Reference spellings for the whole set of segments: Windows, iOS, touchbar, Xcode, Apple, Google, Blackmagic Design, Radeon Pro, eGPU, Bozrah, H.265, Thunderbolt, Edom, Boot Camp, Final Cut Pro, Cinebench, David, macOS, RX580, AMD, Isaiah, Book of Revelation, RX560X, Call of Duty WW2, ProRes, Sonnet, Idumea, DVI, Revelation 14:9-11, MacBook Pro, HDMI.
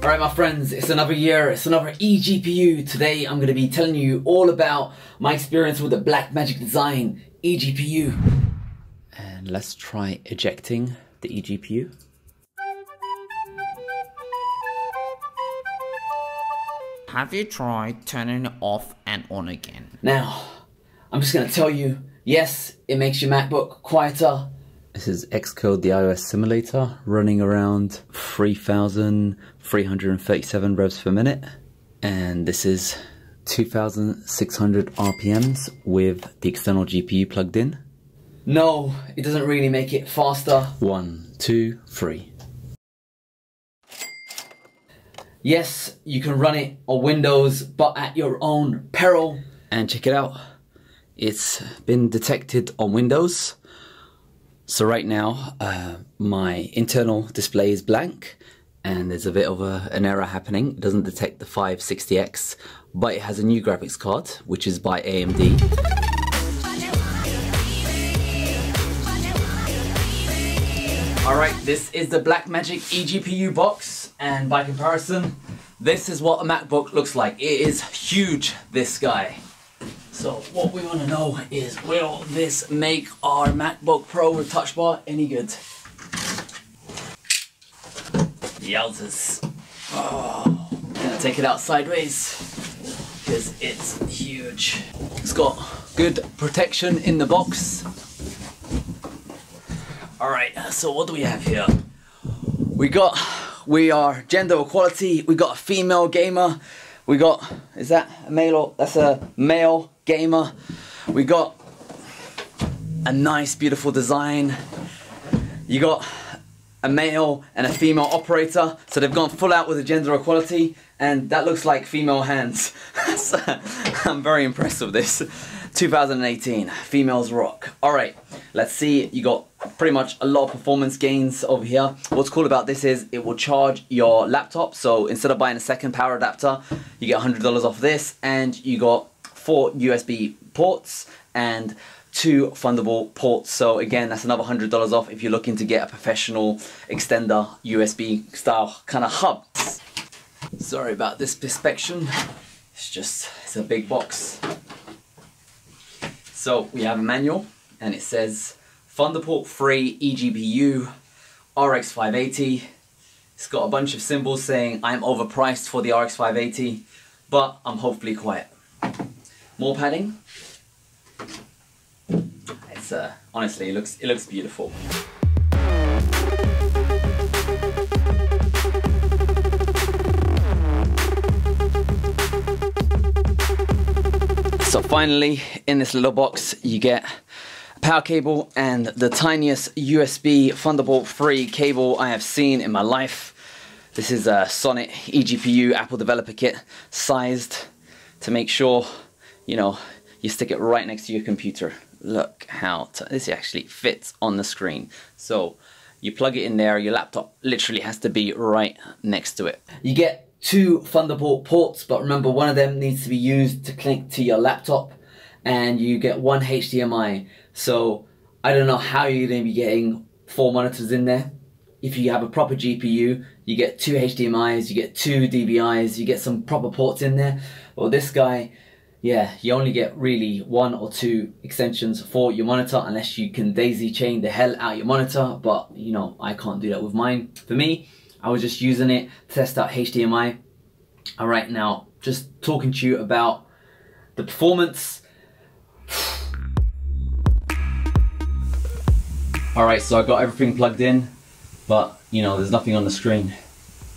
Alright my friends, it's another year, it's another eGPU. Today I'm going to be telling you all about my experience with the Blackmagic Design eGPU. And let's try ejecting the eGPU. Have you tried turning it off and on again? Now, I'm just going to tell you, yes, it makes your MacBook quieter. This is Xcode, the iOS simulator, running around 3,337 revs per minute. And this is 2,600 RPMs with the external GPU plugged in. No, it doesn't really make it faster. 1, 2, 3. Yes, you can run it on Windows, but at your own peril. And check it out. It's been detected on Windows. So right now, my internal display is blank and there's a bit of an error happening. It doesn't detect the 560X, but it has a new graphics card, which is by AMD. All right, this is the Blackmagic eGPU box. And by comparison, this is what a MacBook looks like. It is huge, this guy. So what we want to know is, will this make our MacBook Pro with Touch Bar any good? Yowzers. Oh, I'm gonna take it out sideways because it's huge. It's got good protection in the box. All right, so what do we have here? We are gender equality. We got a female gamer. We got, is that a male or, that's a male gamer. We got a nice, beautiful design. You got a male and a female operator. So they've gone full out with the gender equality, and that looks like female hands. So, I'm very impressed with this. 2018, females rock. All right, let's see. You got pretty much a lot of performance gains over here. What's cool about this is it will charge your laptop. So instead of buying a second power adapter, you get $100 off this, and you got 4 USB ports and 2 Thunderbolt ports. So again, that's another $100 off if you're looking to get a professional extender USB style kind of hub. Sorry about this perspection. It's a big box. So we have a manual and it says Thunderbolt 3 eGPU RX580. It's got a bunch of symbols saying I'm overpriced for the RX580, but I'm hopefully quiet. More padding. It's honestly, it looks beautiful. So finally, in this little box, you get a power cable and the tiniest USB Thunderbolt 3 cable I have seen in my life. This is a Sonnet eGPU Apple Developer Kit, sized to make sure, you know, you stick it right next to your computer. Look how this actually fits on the screen. So you plug it in there, your laptop literally has to be right next to it. You get 2 Thunderbolt ports, but remember, one of them needs to be used to connect to your laptop, and you get 1 HDMI. So I don't know how you're going to be getting 4 monitors in there. If you have a proper GPU, you get 2 HDMIs, you get 2 DVIs, you get some proper ports in there. Well, this guy, yeah, you only get really 1 or 2 extensions for your monitor, unless you can daisy chain the hell out of your monitor, but you know, I can't do that with mine. For me, I was just using it to test out HDMI. All right, now just talking to you about the performance. All right, so I got everything plugged in, but you know, there's nothing on the screen.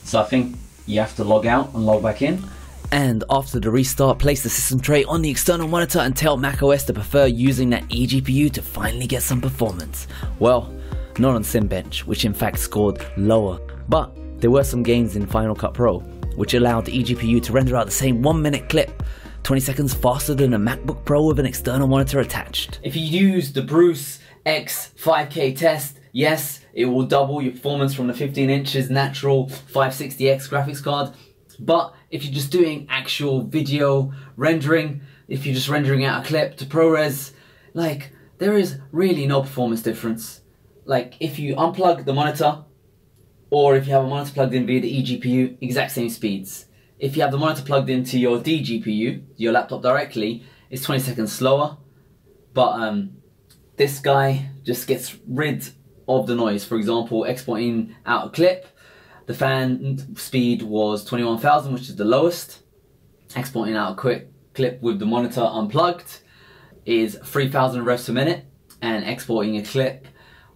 So I think you have to log out and log back in. And after the restart, place the system tray on the external monitor and tell macOS to prefer using that eGPU to finally get some performance. Well, not on Cinebench, which in fact scored lower. But there were some gains in Final Cut Pro, which allowed the eGPU to render out the same 1-minute clip 20 seconds faster than a MacBook Pro with an external monitor attached. If you use the Bruce X 5K test, yes, it will double your performance from the 15 inches natural 560X graphics card. But if you're just doing actual video rendering, if you're just rendering out a clip to ProRes, like, there is really no performance difference. Like, if you unplug the monitor, Or if you have a monitor plugged in via the eGPU, exact same speeds. If you have the monitor plugged into your dGPU, your laptop directly, it's 20 seconds slower. But this guy just gets rid of the noise. For example, exporting out a clip, the fan speed was 21,000, which is the lowest. Exporting out a quick clip with the monitor unplugged is 3,000 revs per minute, and exporting a clip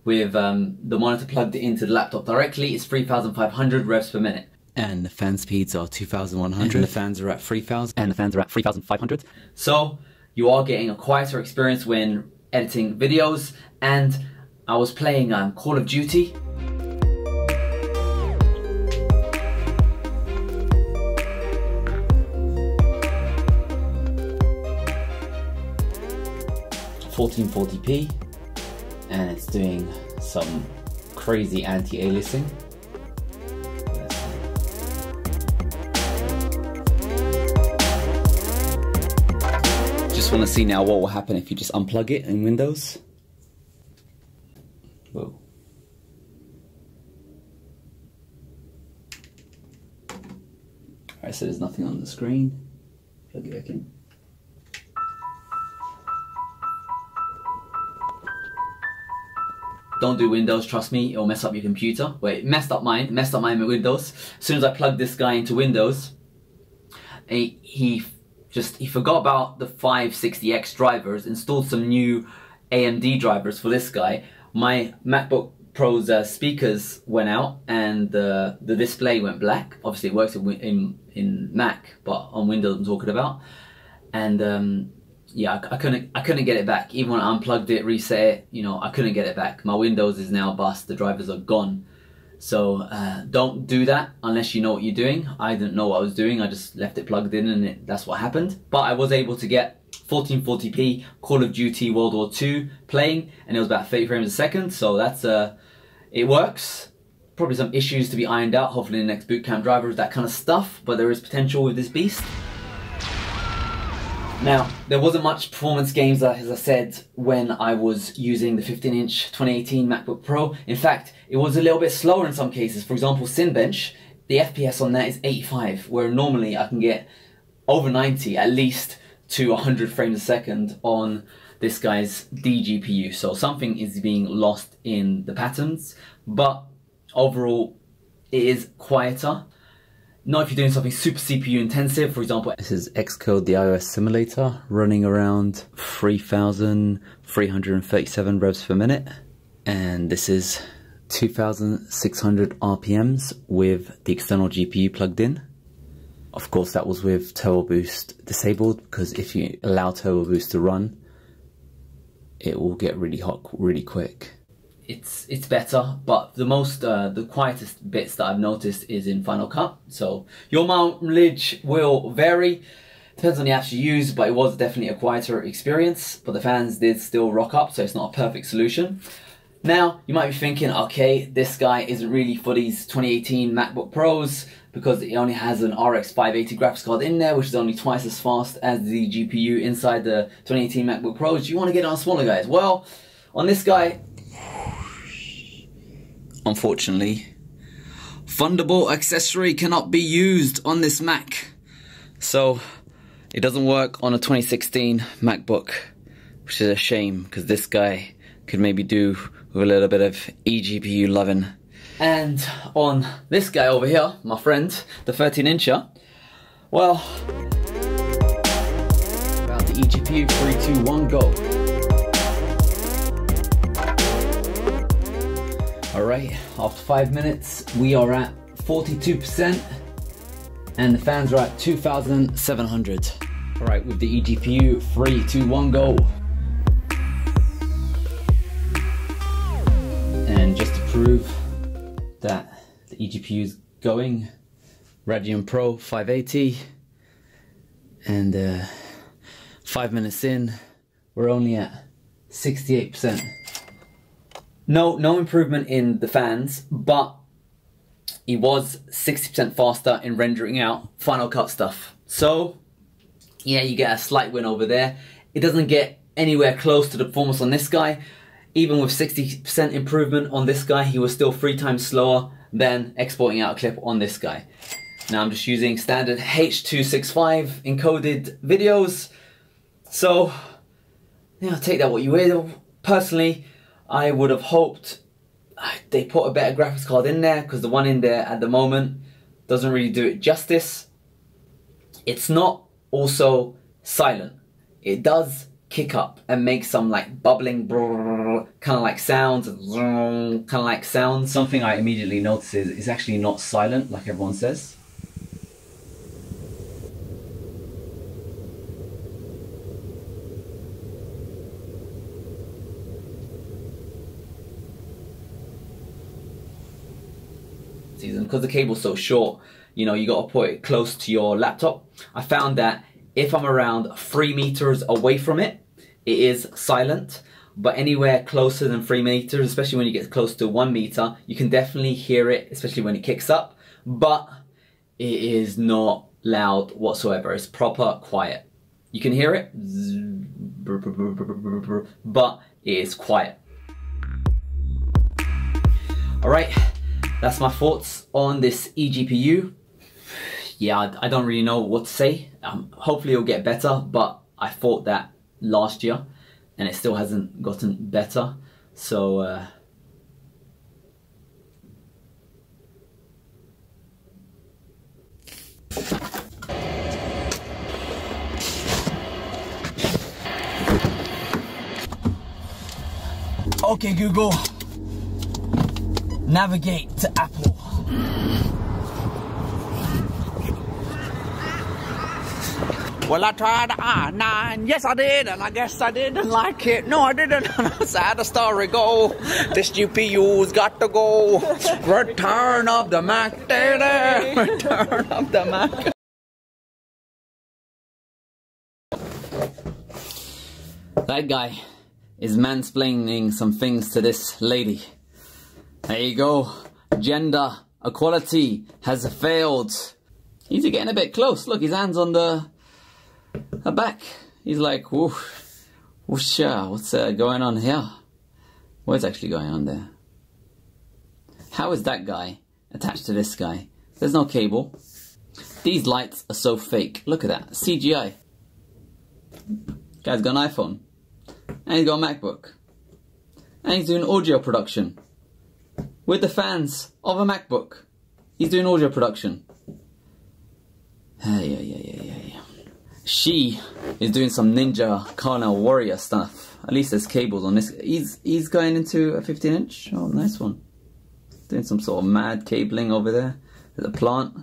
with the monitor plugged into the laptop directly is 3,500 revs per minute. And the fan speeds are 2,100. The fans are at 3,000. And the fans are at 3,500. So you are getting a quieter experience when editing videos. And I was playing Call of Duty. (1440p) and it's doing some crazy anti-aliasing. Just want to see now what will happen if you just unplug it in Windows. Whoa. Alright, so there's nothing on the screen. Plug it back in. Don't do Windows, trust me, it'll mess up your computer. Wait, it messed up mine with Windows. As soon as I plugged this guy into Windows, he forgot about the 560X drivers, installed some new AMD drivers for this guy. My MacBook Pro's speakers went out and the display went black. Obviously it works in Mac, but on Windows I'm talking about. And yeah, I couldn't get it back. Even when I unplugged it, reset it, you know, I couldn't get it back. My Windows is now bust, the drivers are gone. So don't do that unless you know what you're doing. I didn't know what I was doing, I just left it plugged in and that's what happened. But I was able to get 1440p Call of Duty World War II playing, and it was about 30 frames a second, so that's, it works. Probably some issues to be ironed out, hopefully in the next boot camp drivers, that kind of stuff, but there is potential with this beast. Now, there wasn't much performance gains, as I said, when I was using the 15-inch 2018 MacBook Pro. In fact, it was a little bit slower in some cases. For example, Cinebench, the FPS on that is 85, where normally I can get over 90, at least to 100 frames a second on this guy's dGPU. So something is being lost in the patterns, but overall, it is quieter. Not if you're doing something super CPU intensive, for example. This is Xcode, the iOS simulator, running around 3,337 revs per minute. And this is 2,600 RPMs with the external GPU plugged in. Of course, that was with Turbo Boost disabled, because if you allow Turbo Boost to run, it will get really hot really quick. It's better, but the most the quietest bits that I've noticed is in Final Cut. So your mileage will vary, depends on the apps you use, but it was definitely a quieter experience. But the fans did still rock up, so it's not a perfect solution. Now you might be thinking, okay, this guy isn't really for these 2018 MacBook Pros because it only has an RX580 graphics card in there, which is only twice as fast as the GPU inside the 2018 MacBook Pros. Do you want to get on smaller guys? Well, on this guy, unfortunately, Thunderbolt accessory cannot be used on this Mac. So it doesn't work on a 2016 MacBook, which is a shame, because this guy could maybe do with a little bit of eGPU loving. And on this guy over here, my friend, the 13-incher, well, about the eGPU, 3, 2, 1, go. Alright, after 5 minutes, we are at 42% and the fans are at 2,700. Alright, with the eGPU, 3, 2, 1, go. And just to prove that the eGPU is going, Radeon Pro 580. And 5 minutes in, we're only at 68%. No improvement in the fans, but it was 60% faster in rendering out Final Cut stuff. So, yeah, you get a slight win over there. It doesn't get anywhere close to the performance on this guy. Even with 60% improvement on this guy, he was still 3 times slower than exporting out a clip on this guy. Now I'm just using standard H.265 encoded videos. So, you know, take that what you will. Personally, I would have hoped they put a better graphics card in there, because the one in there at the moment doesn't really do it justice. It's not also silent. It does kick up and make some like bubbling kind of like sounds, Something I immediately notice is it's actually not silent like everyone says. Because the cable's so short, you know, you gotta put it close to your laptop. I found that if I'm around 3 meters away from it, it is silent, but anywhere closer than 3 meters, especially when you get close to 1 meter, you can definitely hear it, especially when it kicks up, but it is not loud whatsoever. It's proper quiet. You can hear it, but it is quiet. All right. That's my thoughts on this eGPU. Yeah, I don't really know what to say. Hopefully it'll get better, but I thought that last year and it still hasn't gotten better. So, okay, Google. Navigate to Apple. Well, I tried i9. Yes, I did, and I guess I didn't like it. No, I didn't. Sad a story go. This GPU's got to go. Return of the Mac. Return of the Mac. That guy is mansplaining some things to this lady. There you go, gender equality has failed. He's getting a bit close, look, his hand's on the back. He's like, whoosh, whoosh, what's going on here? What's actually going on there? How is that guy attached to this guy? There's no cable. These lights are so fake, look at that, CGI. Guy's got an iPhone, and he's got a MacBook, and he's doing audio production. With the fans of a MacBook. He's doing audio production. She is doing some Ninja Kana Warrior stuff. At least there's cables on this. He's going into a 15-inch. Oh, nice one. Doing some sort of mad cabling over there. There's a plant.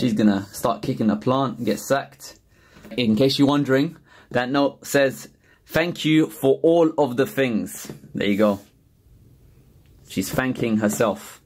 She's gonna start kicking the plant and get sacked. In case you're wondering, that note says, thank you for all of the things. There you go. She's thanking herself.